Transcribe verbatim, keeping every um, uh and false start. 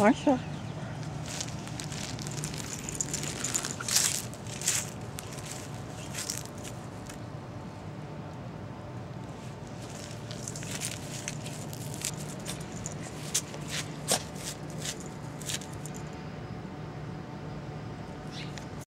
Marshall.